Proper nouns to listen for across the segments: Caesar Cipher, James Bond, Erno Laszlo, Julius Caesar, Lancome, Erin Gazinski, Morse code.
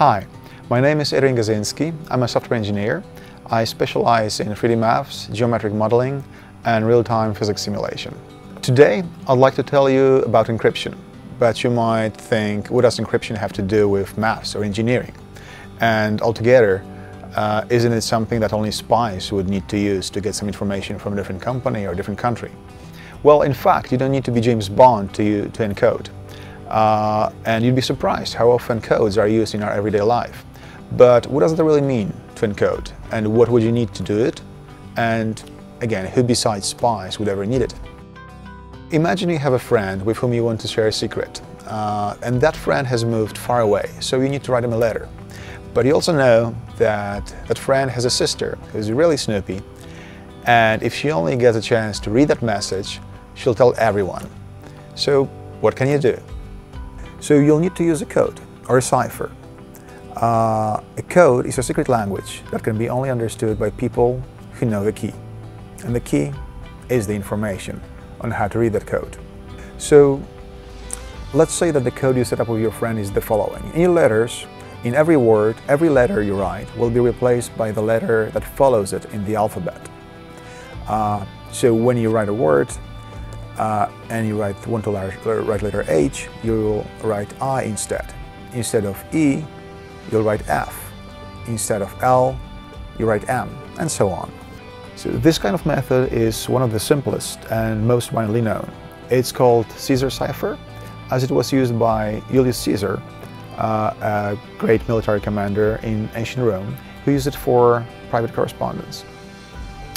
Hi, my name is Erin Gazinski. I'm a software engineer. I specialize in 3D maps, geometric modeling, and real-time physics simulation. Today, I'd like to tell you about encryption. But you might think, what does encryption have to do with maths or engineering? And altogether, isn't it something that only spies would need to use to get some information from a different company or a different country? Well, in fact, you don't need to be James Bond to encode. And you'd be surprised how often codes are used in our everyday life. But what does it really mean to encode? And what would you need to do it? And again, who besides spies would ever need it? Imagine you have a friend with whom you want to share a secret. And that friend has moved far away, so you need to write him a letter. But you also know that that friend has a sister who's really snoopy, and if she only gets a chance to read that message, she'll tell everyone. So what can you do? So you'll need to use a code or a cipher. A code is a secret language that can be only understood by people who know the key. And the key is the information on how to read that code. So let's say that the code you set up with your friend is the following. In your letters, in every word, every letter you write will be replaced by the letter that follows it in the alphabet. So when you write a word and you want to write letter H, you'll write I instead. Instead of E, you'll write F. Instead of L, you write M, and so on. So this kind of method is one of the simplest and most widely known. It's called Caesar Cipher, as it was used by Julius Caesar, a great military commander in ancient Rome, who used it for private correspondence.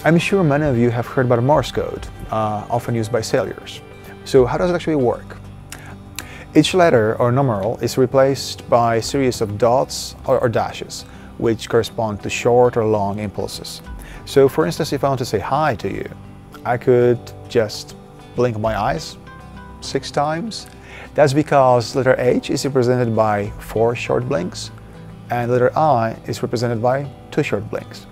I'm sure many of you have heard about Morse code, often used by sailors. So how does it actually work? Each letter or numeral is replaced by a series of dots or dashes, which correspond to short or long impulses. So for instance, if I want to say hi to you, I could just blink my eyes 6 times. That's because letter H is represented by 4 short blinks, and letter I is represented by 2 short blinks.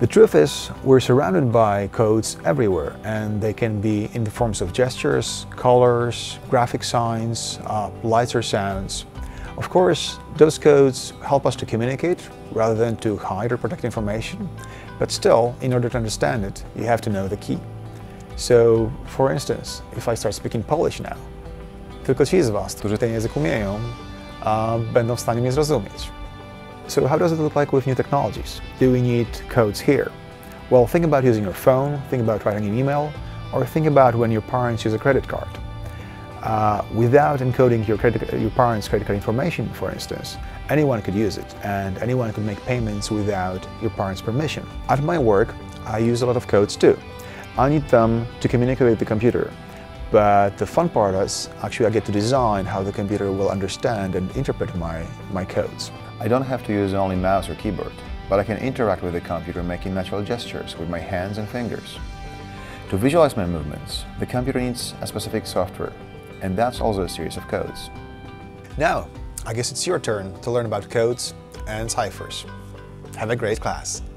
The truth is, we're surrounded by codes everywhere, and they can be in the forms of gestures, colors, graphic signs, lights or sounds. Of course, those codes help us to communicate rather than to hide or protect information, but still, in order to understand it, you have to know the key. So, for instance, if I start speaking Polish now, tylko ci z was, którzy ten język umieją, będą w stanie mnie zrozumieć. So how does it look like with new technologies? Do we need codes here? Well, think about using your phone, think about writing an email, or think about when your parents use a credit card. Without encoding your parents' credit card information, for instance, anyone could use it, and anyone could make payments without your parents' permission. At my work, I use a lot of codes too. I need them to communicate with the computer. But the fun part is, actually I get to design how the computer will understand and interpret my codes. I don't have to use only mouse or keyboard, but I can interact with the computer making natural gestures with my hands and fingers. To visualize my movements, the computer needs a specific software, and that's also a series of codes. Now, I guess it's your turn to learn about codes and ciphers. Have a great class!